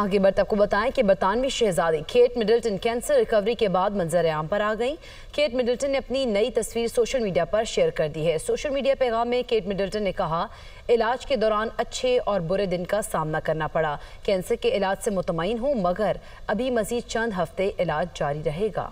आगे बढ़ते आपको बताएं कि बरतानवी शहजादी केट मिडल्टन कैंसर रिकवरी के बाद मंजर आम पर आ गई। केट मिडल्टन ने अपनी नई तस्वीर सोशल मीडिया पर शेयर कर दी है। सोशल मीडिया पैगाम में केट मिडल्टन ने कहा, इलाज के दौरान अच्छे और बुरे दिन का सामना करना पड़ा। कैंसर के इलाज से मुतमईन हूँ, मगर अभी मजीद चंद हफ्ते इलाज जारी रहेगा।